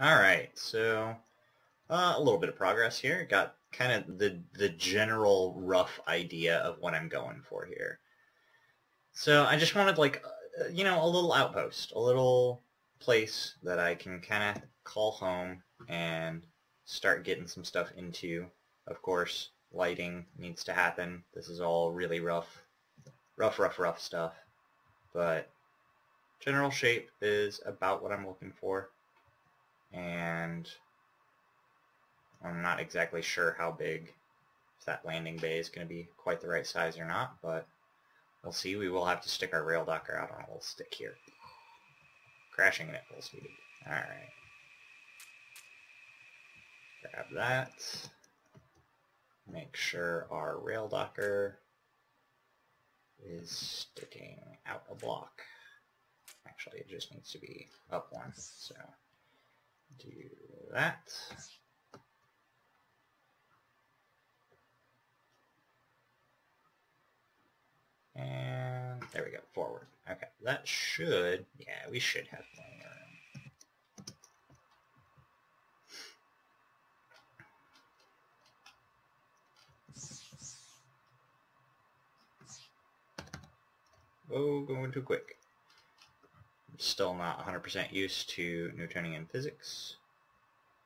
Alright, so a little bit of progress here. Got kind of the general rough idea of what I'm going for here. So I just wanted, like, you know, a little outpost, a little place that I can kind of call home and start getting some stuff into. Of course, lighting needs to happen. This is all really rough stuff, but general shape is about what I'm looking for, and I'm not exactly sure how big, if that landing bay is going to be quite the right size or not, but we'll see. We will have to stick our rail docker out on a little stick here. Crashing it at full speed. Alright. Grab that. Make sure our rail docker is sticking out a block. Actually, it just needs to be up one, so do that. And there we go, forward. Okay, that should, yeah, we should have plenty of room. Oh, going too quick. I'm still not 100% used to Newtonian physics.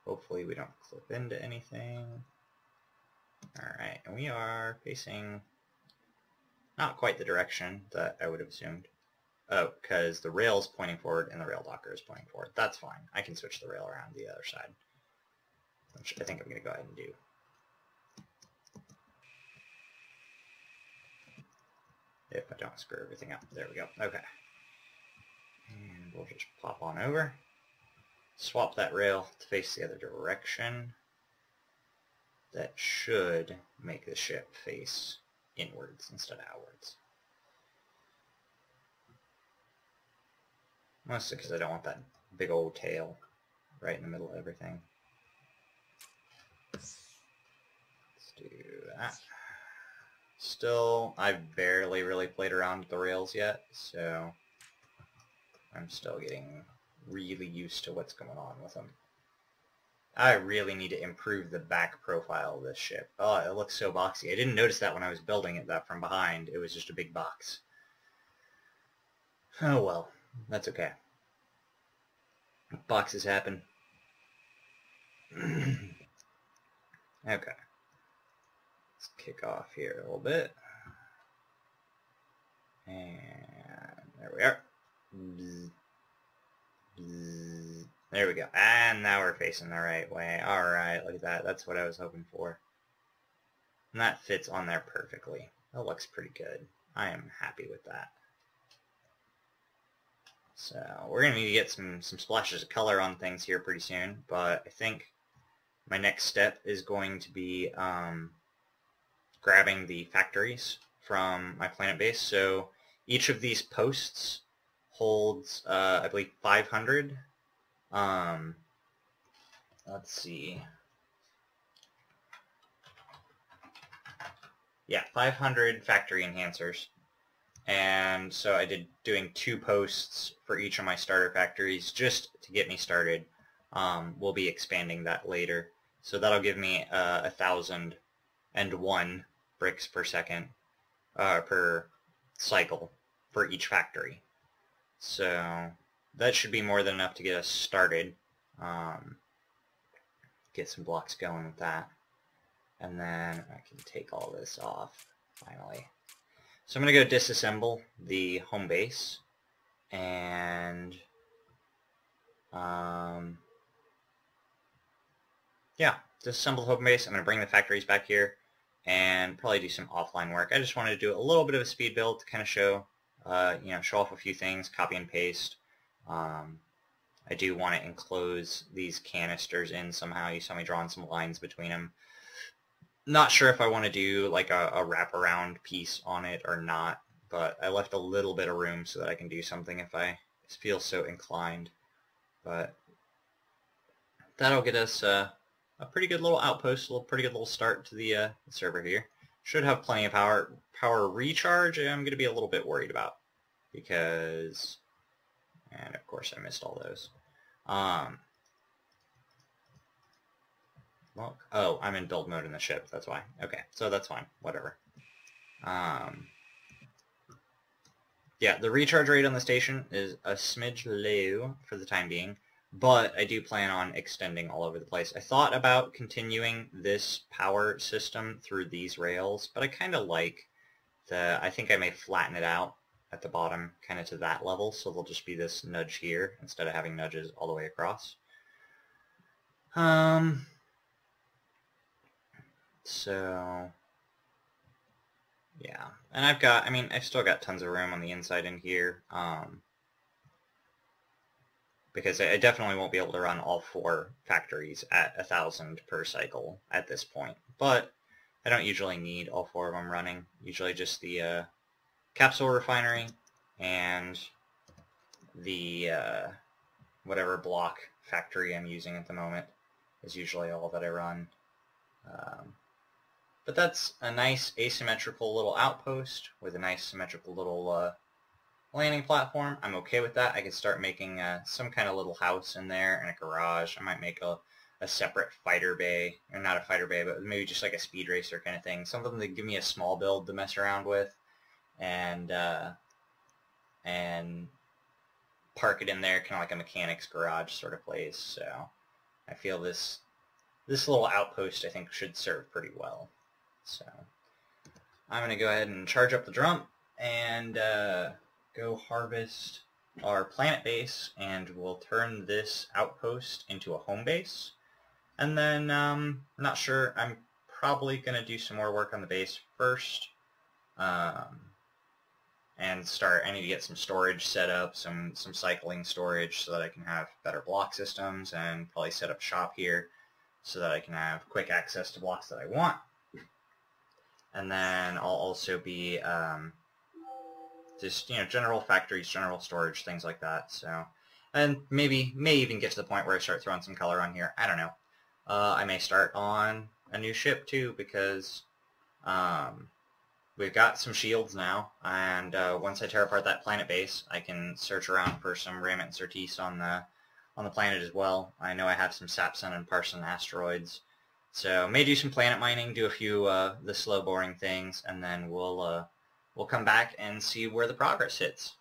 Hopefully we don't clip into anything. Alright, and we are facing not quite the direction that I would have assumed. Oh, because the rail's pointing forward and the rail docker is pointing forward. That's fine. I can switch the rail around the other side, which I think I'm going to go ahead and do. If I don't screw everything up. There we go. Okay. And we'll just pop on over. Swap that rail to face the other direction. That should make the ship face inwards instead of outwards. Mostly because I don't want that big old tail right in the middle of everything. Let's do that. Still, I've barely really played around with the rails yet, so I'm still getting really used to what's going on with them. I really need to improve the back profile of this ship. Oh, it looks so boxy. I didn't notice that when I was building it, that from behind, it was just a big box. Oh well, that's okay. Boxes happen. Okay. Let's kick off here a little bit. And there we are. Bzz. Bzz. There we go. And now we're facing the right way. Alright, look at that. That's what I was hoping for. And that fits on there perfectly. That looks pretty good. I am happy with that. So, we're going to need to get some splashes of color on things here pretty soon, but I think my next step is going to be grabbing the factories from my planet base. So, each of these posts holds, I believe, 500. Let's see. Yeah, 500 factory enhancers. And so I did doing 2 posts for each of my starter factories just to get me started. We'll be expanding that later. So that'll give me 1,001 bricks per second, per cycle for each factory. So that should be more than enough to get us started. Get some blocks going with that. And then I can take all this off, finally. So I'm going to go disassemble the home base. And yeah, disassemble the home base. I'm going to bring the factories back here and probably do some offline work. I just wanted to do a little bit of a speed build to kind of show, you know, show off a few things, copy and paste. I do want to enclose these canisters in somehow. You saw me drawing some lines between them. Not sure if I want to do like a wraparound piece on it or not, but I left a little bit of room so that I can do something if I feel so inclined. But that'll get us a pretty good little outpost, pretty good little start to the server here. Should have plenty of power recharge. I'm going to be a little bit worried about because. And, of course, I missed all those. Well, oh, I'm in build mode in the ship, that's why. Okay, so that's fine, whatever. Yeah, the recharge rate on the station is a smidge low for the time being, but I do plan on extending all over the place. I thought about continuing this power system through these rails, but I kind of like the... I think I may flatten it out at the bottom, kind of to that level, so there'll just be this nudge here instead of having nudges all the way across. So... yeah, and I've got, I mean, I've still got tons of room on the inside in here, because I definitely won't be able to run all 4 factories at 1,000 per cycle at this point, but I don't usually need all 4 of them running, usually just the capsule refinery and the whatever block factory I'm using at the moment is usually all that I run. But that's a nice asymmetrical little outpost with a nice symmetrical little landing platform. I'm okay with that. I could start making some kind of little house in there and a garage. I might make a separate fighter bay, or not a fighter bay, but maybe just like a speed racer kind of thing. Something that give me a small build to mess around with, and park it in there, kind of like a mechanic's garage sort of place. So I feel this little outpost I think should serve pretty well. So I'm going to go ahead and charge up the drum and go harvest our planet base, and we'll turn this outpost into a home base. And then, I'm not sure, I'm probably going to do some more work on the base first, and start, I need to get some storage set up, some cycling storage so that I can have better block systems, and probably set up shop here so that I can have quick access to blocks that I want. And then I'll also be just, you know, general factories, general storage, things like that. So, and maybe may even get to the point where I start throwing some color on here. I don't know. I may start on a new ship too, because we've got some shields now. And once I tear apart that planet base, I can search around for some Raiment and Surtees on the planet as well. I know I have some Sapsun and Parson asteroids. So may do some planet mining, do a few the slow boring things, and then we'll come back and see where the progress hits.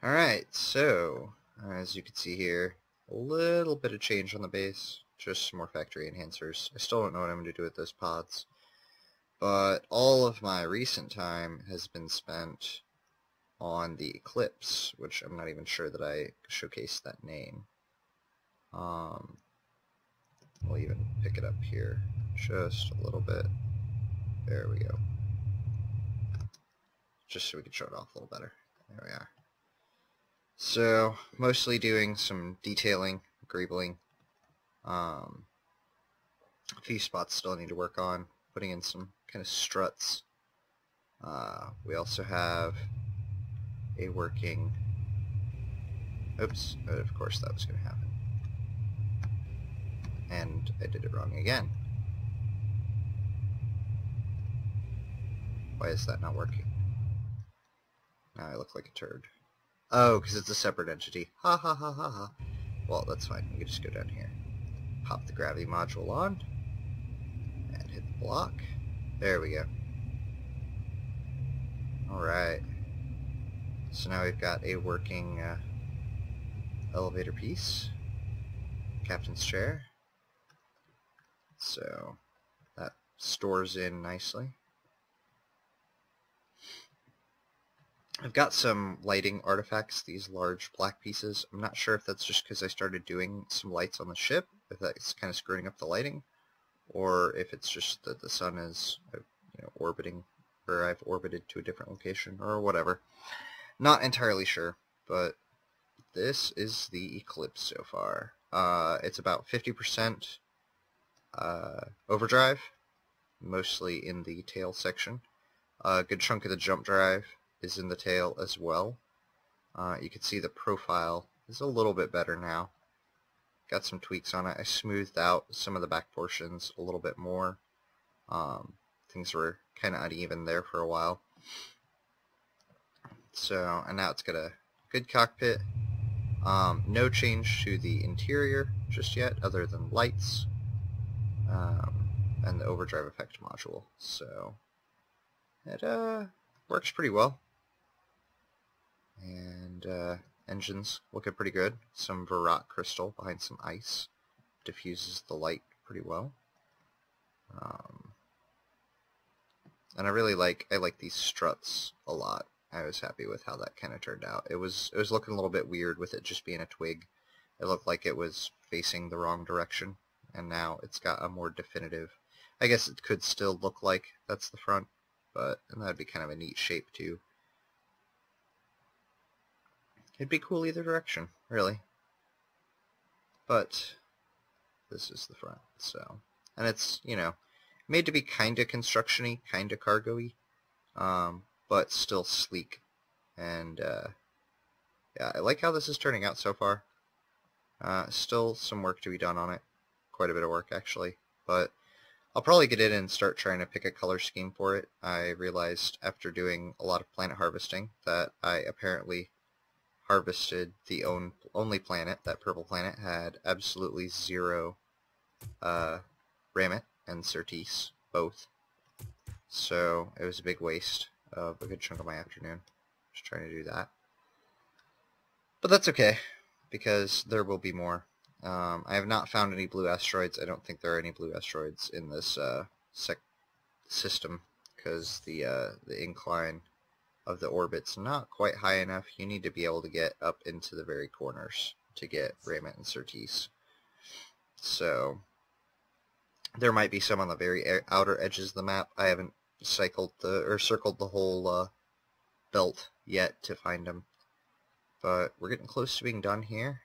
All right, so as you can see here, a little bit of change on the base, just some more factory enhancers. I still don't know what I'm going to do with those pods, but all of my recent time has been spent on the Eclipse, which I'm not even sure that I showcased that name. We'll even pick it up here just a little bit. There we go. Just so we can show it off a little better. There we are. So, mostly doing some detailing, greebling. A few spots still need to work on. Putting in some kind of struts. We also have a working... Oops, of course that was going to happen. And I did it wrong again. Why is that not working? Now I look like a turd. Oh, because it's a separate entity. Ha ha ha ha ha. Well, that's fine. We can just go down here. Pop the gravity module on. And hit the block. There we go. Alright. So now we've got a working elevator piece. Captain's chair. So that stores in nicely. I've got some lighting artifacts, these large black pieces. I'm not sure if that's just because I started doing some lights on the ship, if that's kind of screwing up the lighting, or if it's just that the sun is, you know, orbiting, or I've orbited to a different location, or whatever. Not entirely sure, but this is the Eclipse so far. It's about 50% overdrive, mostly in the tail section. A good chunk of the jump drive is in the tail as well. You can see the profile is a little bit better now. Got some tweaks on it. I smoothed out some of the back portions a little bit more. Things were kind of uneven there for a while. So, and now it's got a good cockpit. No change to the interior, just yet, other than lights and the overdrive effect module. So it works pretty well. And engines looking pretty good. Some Varrock crystal behind some ice diffuses the light pretty well. And I like these struts a lot. I was happy with how that kind of turned out. It was looking a little bit weird with it just being a twig. It looked like it was facing the wrong direction, and now it's got a more definitive. I guess it could still look like that's the front, and that'd be kind of a neat shape too. It'd be cool either direction, really. But this is the front, so. And it's, you know, made to be kind of construction-y, kind of cargo-y, but still sleek. And yeah, I like how this is turning out so far. Still some work to be done on it. Quite a bit of work, actually. But I'll probably get in and start trying to pick a color scheme for it. I realized after doing a lot of planet harvesting that I apparently harvested the only planet, that purple planet, had absolutely zero Rammet and Surtees, both. So it was a big waste of a good chunk of my afternoon. Just trying to do that. But that's okay, because there will be more. I have not found any blue asteroids. I don't think there are any blue asteroids in this system, because the incline of the orbit's not quite high enough. You need to be able to get up into the very corners to get Rammet and Surtees. So there might be some on the very outer edges of the map. I haven't circled the whole belt yet to find them. But we're getting close to being done here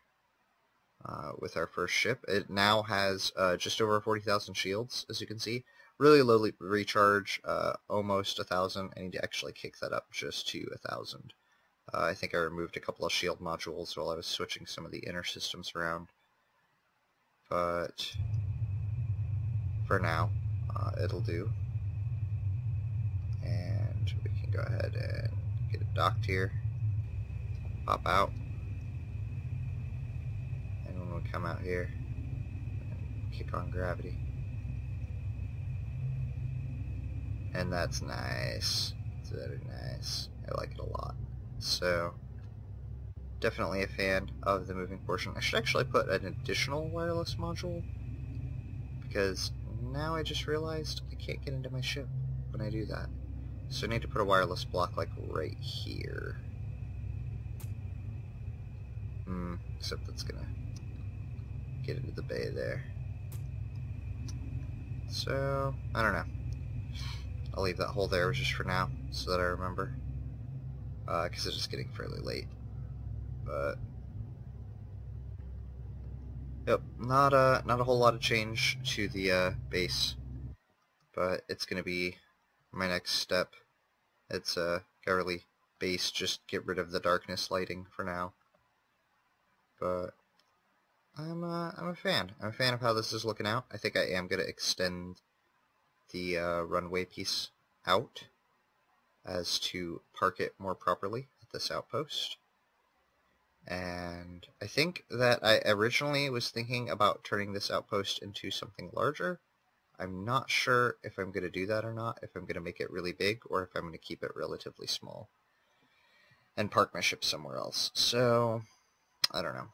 with our first ship. It now has just over 40,000 shields, as you can see. Really low recharge, almost 1,000. I need to actually kick that up just to 1,000. I think I removed a couple of shield modules while I was switching some of the inner systems around. But for now, it'll do. And we can go ahead and get it docked here. Pop out. And when we come out here, kick on gravity. And that's nice. It's very nice. I like it a lot. So, definitely a fan of the moving portion. I should actually put an additional wireless module, because now I just realized I can't get into my ship when I do that. So I need to put a wireless block like right here. Except that's gonna get into the bay there. So, I don't know. I'll leave that hole there just for now, so that I remember. Because it's just getting fairly late. But yep, not a whole lot of change to the base, but it's gonna be my next step. It's a Gyrly base. Just get rid of the darkness lighting for now. But I'm a fan. I'm a fan of how this is looking out. I think I am gonna extend the runway piece out as to park it more properly at this outpost. And I think that I originally was thinking about turning this outpost into something larger. I'm not sure if I'm going to do that or not, if I'm going to make it really big or if I'm going to keep it relatively small and park my ship somewhere else. So, I don't know.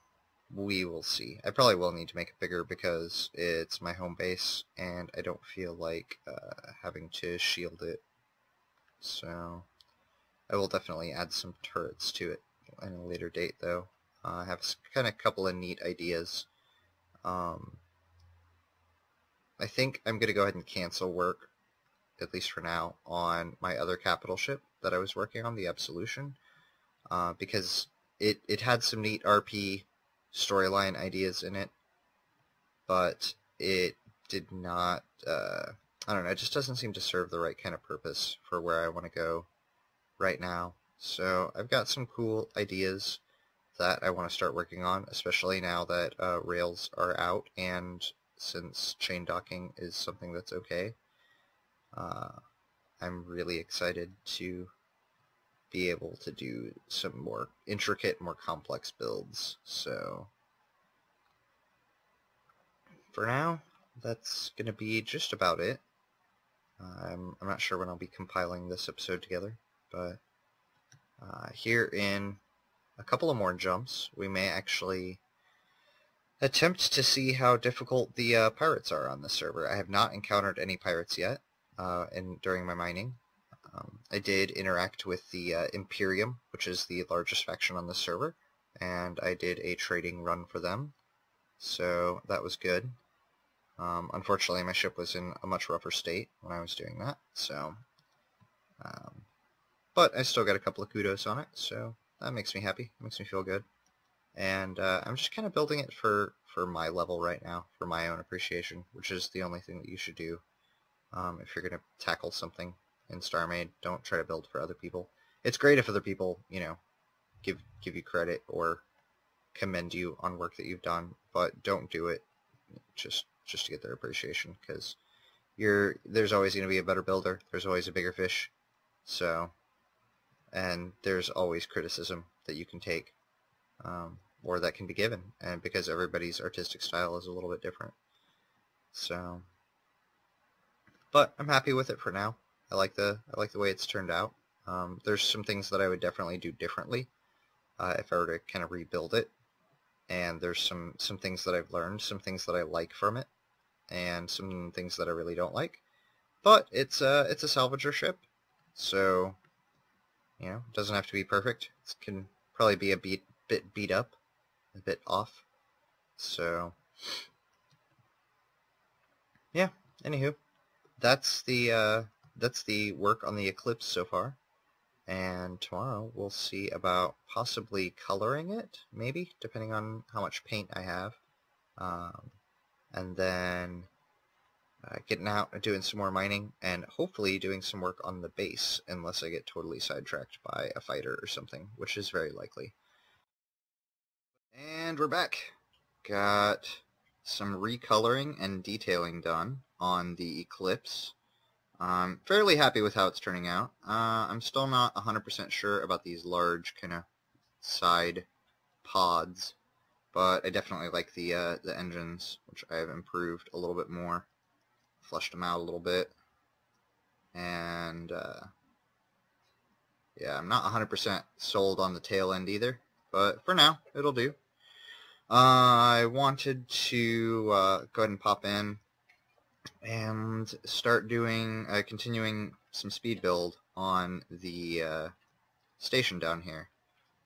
We will see. I probably will need to make it bigger because it's my home base and I don't feel like having to shield it. So, I will definitely add some turrets to it in a later date, though. I have kind of a couple of neat ideas. I think I'm going to go ahead and cancel work, at least for now, on my other capital ship that I was working on, the Absolution, because it had some neat RP storyline ideas in it, but it did not, I don't know, it just doesn't seem to serve the right kind of purpose for where I want to go right now. So I've got some cool ideas that I want to start working on, especially now that rails are out and since chain docking is something that's okay. I'm really excited to be able to do some more intricate, more complex builds. So for now, that's going to be just about it. I'm not sure when I'll be compiling this episode together, but here in a couple of more jumps, we may actually attempt to see how difficult the pirates are on this server. I have not encountered any pirates yet during my mining. I did interact with the Imperium, which is the largest faction on the server, and I did a trading run for them, so that was good. Unfortunately, my ship was in a much rougher state when I was doing that, so... but I still got a couple of kudos on it, so that makes me happy. It makes me feel good. And I'm just kind of building it for my level right now, for my own appreciation, which is the only thing that you should do if you're going to tackle something in StarMade. Don't try to build for other people. It's great if other people, you know, give you credit or commend you on work that you've done, but don't do it just to get their appreciation, because there's always going to be a better builder. There's always a bigger fish, so, and there's always criticism that you can take, or that can be given, and because everybody's artistic style is a little bit different, so. But I'm happy with it for now. I like the way it's turned out. There's some things that I would definitely do differently if I were to kind of rebuild it, and there's some things that I've learned, some things that I like from it, and some things that I really don't like. But it's a salvager ship, so, you know, it doesn't have to be perfect. It can probably be a bit beat up, a bit off. So, yeah. Anywho, that's the work on the Eclipse so far. And tomorrow we'll see about possibly coloring it, maybe, depending on how much paint I have. And then getting out and doing some more mining, and hopefully doing some work on the base, unless I get totally sidetracked by a fighter or something, which is very likely. And we're back. Got some recoloring and detailing done on the Eclipse. I'm fairly happy with how it's turning out. I'm still not 100% sure about these large kind of side pods, but I definitely like the engines, which I have improved a little bit more. Flushed them out a little bit. And, yeah, I'm not 100% sold on the tail end either, but for now, it'll do. I wanted to go ahead and pop in and start doing, continuing some speed build on the station down here.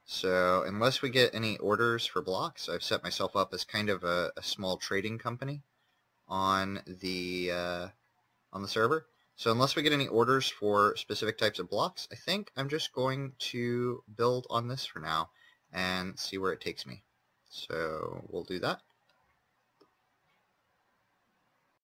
So unless we get any orders for blocks, I've set myself up as kind of a small trading company on the server. So unless we get any orders for specific types of blocks, I think I'm just going to build on this for now and see where it takes me. So we'll do that.